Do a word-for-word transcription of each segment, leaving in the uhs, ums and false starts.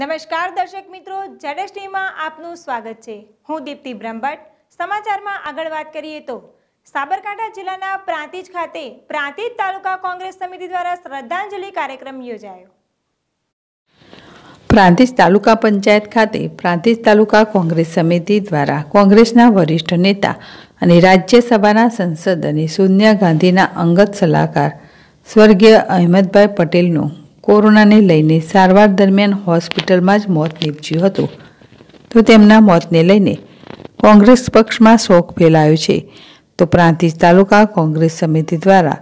नमस्कार दर्शक मित्रों, जेडएसटी में आपनु स्वागत है। हूँ दीप्ति ब्रह्मभट्ट। समाचार में आगळ वात करीए तो साबरकांठा जिल्लाना प्रांतिज खाते प्रांतिज तालुका कांग्रेस समिति द्वारा श्रद्धांजलि कार्यक्रम योजायो। प्रांतिज तालुका पंचायत खाते प्रांतिज तालुका कांग्रेस समिति द्वारा कांग्रेसना वरिष्ठ नेता अने राज्यसभाना संसद अने सोनिया गांधीना अंगत सलाहकार स्वर्गीय अहमद भाई पटेलनो कोरोना ने लईने सारवार दरमियान हॉस्पिटल में ज मौत निपज्यु हतु। तो तेमना मौत ने लईने कांग्रेस पक्ष में शोक फैलायो छे। तो प्रांतिज तालुका कांग्रेस समिति द्वारा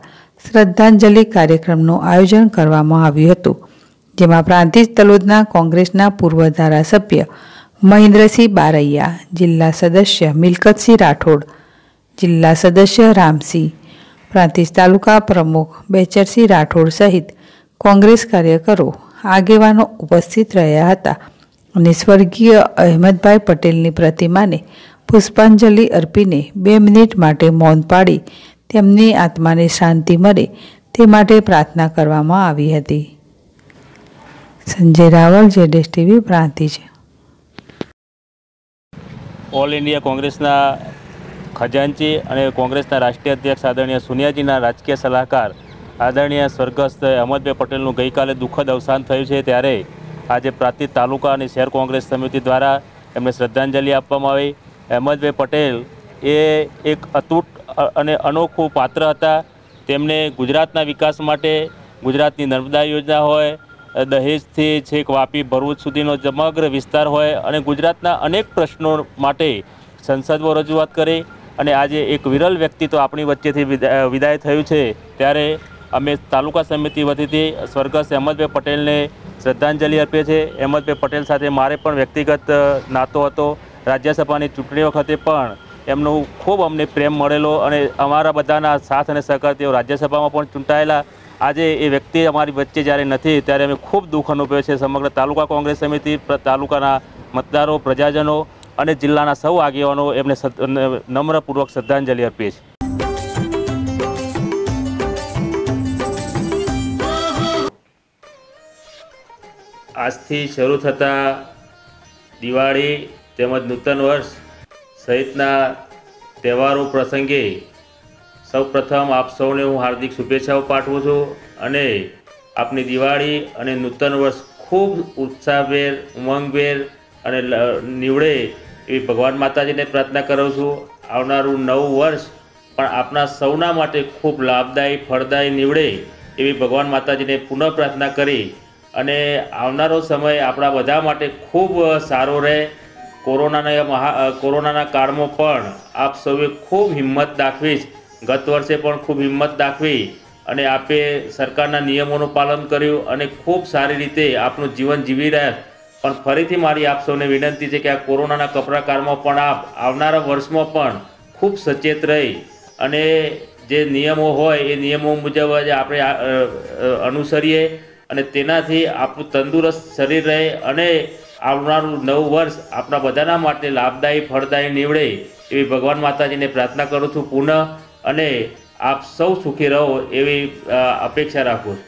श्रद्धांजलि कार्यक्रमनु आयोजन करवामां आव्युं हतुं, जेमां प्रांतिज तलोदना कांग्रेसना पूर्व धारासभ्य महेन्द्र सिंह बारैया, जिला सदस्य मिलकत सिंह राठोड़, जिला सदस्य राम सिंह, प्रांतिज तालुका प्रमुख बेचर सिंह राठोड़ सहित कांग्रेस कार्यकरो आगेवानो उपस्थित रह्या हता अने स्वर्गीय अहमदभाई पटेलनी प्रतिमाने पुष्पांजलि अर्पीने बे मिनिट माटे मौन पाड़ी तेमनी आत्माने शांति मळे ते माटे प्रार्थना करवामां आवी हती। Sanjay Rawal, ZS TV, Prantij. All India कांग्रेसना खजांची अने कांग्रेसना राष्ट्रीय अध्यक्ष आदरणीय सोनियाजीना राजकीय सलाहकार आदरणीय स्वर्गस्थ अहमदभाई पटेलનું ગઈકાલે દુઃખદ અવસાન થયું છે, ત્યારે આજે પ્રાંતિજ તાલુકા અને શહેર કોંગ્રેસ સમિતિ દ્વારા એમને શ્રદ્ધાંજલિ આપવામાં આવી। અહેમદભાઈ પટેલ એ એક અતૂટ અને અનોખું પાત્ર હતા। તેમણે ગુજરાતના વિકાસ માટે ગુજરાતની નર્મદા યોજના હોય, દહેજથી છેક વાપી ભરૂચ સુધીનો સમગ્ર વિસ્તાર હોય અને ગુજરાતના અનેક પ્રશ્નો માટે સંસદમાં રજૂઆત કરી અને આજે એક વિરલ વ્યક્તિત્વ આપણી વચ્ચેથી વિદાય થયું છે, ત્યારે अमे तालुका समिति वतीथी स्वर्गस्थ अहमदभाई पटेल ने श्रद्धांजलि अर्पे छे। अहमदभाई पटेल साथे मारे पण व्यक्तिगत नातो हतो। राज्यसभानी चूंटणी वखते पण एमनो खूब अमने प्रेम मळेलो अने अमारा बधाना साथ अने सहकार तेओ राज्यसभामां पण चूंटायेला। आजे ए व्यक्ति अमारी वच्चे ज्यारे नथी त्यारे अमे खूब दुःख अनुभवे छे। समग्र तालुका कांग्रेस समिति तालुकाना मतदारो, प्रजाजनो अने जिल्लाना सौ आगेवानो एमने नम्रपूर्वक श्रद्धांजलि अर्पे छे। આજથી શરૂ થતા દિવાળી તેમજ નૂતન વર્ષ સહિતના તહેવારો પ્રસંગે સૌ પ્રથમ આપ સૌને હું હાર્દિક શુભેચ્છાઓ પાઠવું છું અને આપની દિવાળી અને નૂતન વર્ષ ખૂબ ઉત્સાહભેર, ઉમંગભેર અને નીવડે એવી ભગવાન માતાજીને પ્રાર્થના કરું છું। આવનારું નવું વર્ષ પણ આપના સૌના માટે ખૂબ લાભદાયી, ફળદાયી નીવડે એવી ભગવાન માતાજીને પુનઃ પ્રાર્થના કરી અને આવનારો સમય આપણા બધા માટે ખૂબ સારો રહે। કોરોનાના મહા કોરોનાના કાળમાં પણ આપ સૌએ ખૂબ હિંમત દાખવી, ગત વર્ષે પણ ખૂબ હિંમત દાખવી અને આપે સરકારના નિયમોનું પાલન કર્યું અને ખૂબ સારી રીતે આપનું જીવન જીવી રહ્યા। પણ ફરીથી મારી આપ સૌને વિનંતી છે કે આ કોરોનાના કપરા કાળમાં પણ આપ આવનારા વર્ષમાં પણ ખૂબ સચેત રહી અને જે નિયમો હોય એ નિયમો મુજબ જ આપણે અનુસરીએ અને તેનાથી આપણું તંદુરસ્ત શરીર રહે અને આવનારું નવું વર્ષ આપણા બધાના માટે લાભદાયી, ફળદાયી નીવડે એવી ભગવાન માતાજીને પ્રાર્થના કરું છું પુનઃ અને આપ સૌ સુખી રહો એવી અપેક્ષા રાખું છું।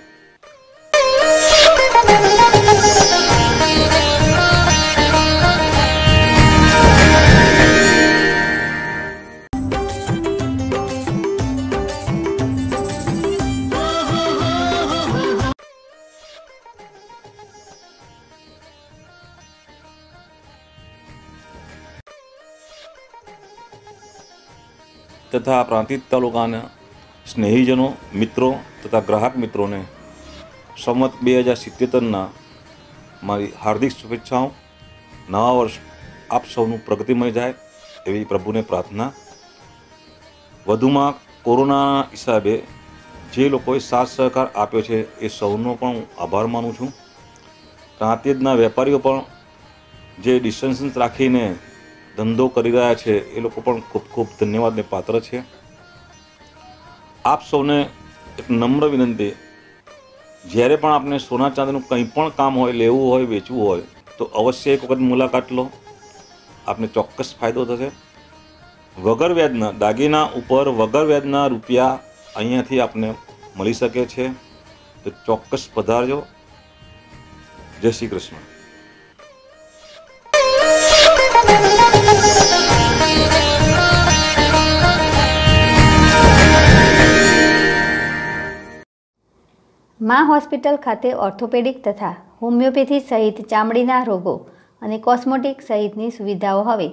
तथा प्रांतिज तालुकाना स्नेहीजनों, मित्रों तथा ग्राहक मित्रों ने संवत बे हज़ार सत्तोतेर ना मारी हार्दिक शुभेच्छाओं। नवा वर्ष आप सौनु प्रगतिमय जाए एवं प्रभु ने प्रार्थना। वधुमां कोरोना हिसाबे जे लोकोए साथ सहकार आप्यो छे ए सौनो पण आभार मानु छूं। प्रांतिजना वेपारीओ पण जे डिस्टन्सिंग राखीने धंधो करी रह्या छे ए लोको पण खूब खूब धन्यवादने पात्र छे। आप सौने एक नम्र विनंती, ज्यारे पण आपने सोना चांदीनुं कंई पण काम होय, लेवुं होय, वेचवुं होय तो अवश्य एक वखत मुलाकात लो, आपने चोक्कस फायदो थशे। वगर व्याजना दागीना उपर वगर व्याजना रूपिया अहींयाथी आपने मळी शके छे, तो चोक्कस पधारजो। जय श्री कृष्ण। મા હોસ્પિટલ ખાતે ઓર્થોપેડિક તથા હોમિયોપેથી સહિત ચામડીના રોગો અને કોસ્મેટિક સહિતની સુવિધાઓ હવે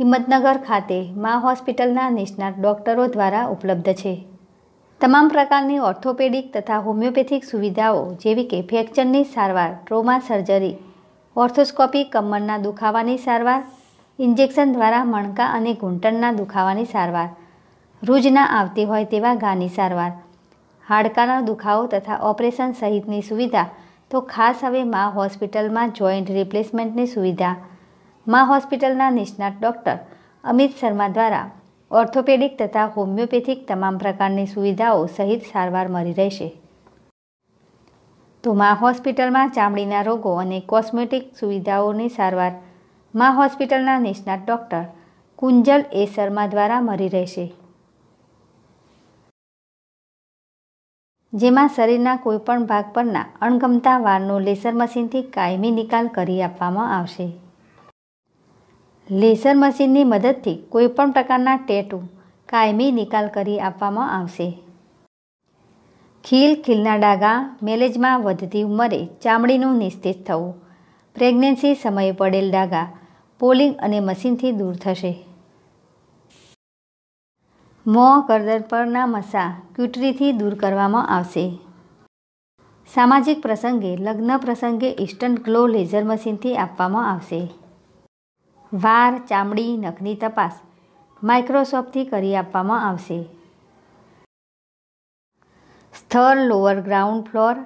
હિંમતનગર ખાતે મા હોસ્પિટલના નિષ્ણાત ડોક્ટરો દ્વારા ઉપલબ્ધ છે. તમામ પ્રકારની ઓર્થોપેડિક તથા હોમિયોપેથિક સુવિધાઓ જેવી કે ફ્રેક્ચરની સારવાર, ટ્રોમા સર્જરી, ઓર્થોસ્કોપી કમરના દુખાવાની સારવાર, ઇન્જેક્શન દ્વારા મણકા અને ઘૂંટણના દુખાવાની સારવાર, રૂજ ના આવતી હોય તેવા ઘાની સારવાર, હાડકાના દુખાવો તથા ઓપરેશન સહિતની સુવિધા તો ખાસ હવે મા હોસ્પિટલમાં જોઈન્ટ રિપ્લેસમેન્ટની સુવિધા મા હોસ્પિટલના નિષ્ણાત ડૉક્ટર અમિત શર્મા દ્વારા ઓર્થોપેડિક તથા હોમિયોપેથિક તમામ પ્રકારની સુવિધાઓ સહિત સારવાર મળી રહેશે. તો મા હોસ્પિટલમાં ચામડીના રોગો અને કોસ્મેટિક સુવિધાઓની સારવાર મા હોસ્પિટલના નિષ્ણાત ડૉક્ટર કુંજલ એ શર્મા દ્વારા મળી રહેશે, જેમાં શરીરના કોઈપણ ભાગ પરના અણગમતા વારનો લેસર મશીનથી કાયમી નિકાલ કરી આપવામાં આવશે. લેસર મશીનની મદદથી કોઈપણ પ્રકારના ટેટુ કાયમી નિકાલ કરી આપવામાં આવશે. ખીલ, ખીલના ડાઘા, મેલેજમાં વધતી ઉંમરે ચામડીનું નિસ્તેજ થવું, પ્રેગ્નન્સી સમયે પડેલ ડાઘા પોલિંગ અને મશીનથી દૂર થશે. મોં, ગરદન પરના મસા ક્યુટરીથી દૂર કરવામાં આવશે. સામાજિક પ્રસંગે, લગ્ન પ્રસંગે ઇસ્ટર્ન ગ્લો લેઝર મશીનથી આપવામાં આવશે. વાળ, ચામડી, નખની તપાસ માઇક્રોસ્કોપથી કરી આપવામાં આવશે. સ્થળ lower ground floor,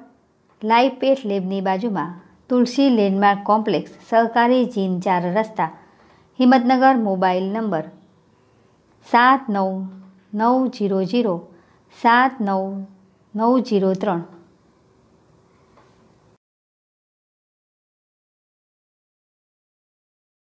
live pet લેબની બાજુમાં તુલસી લેન્ડમાર્ક કોમ્પ્લેક્સ, સહકારી જીન, ચાર રસ્તા, હિંમતનગર. મોબાઈલ નંબર સાત નવ નવ જીરો જીરો સાત નવ નવ જીરો ત્રણ.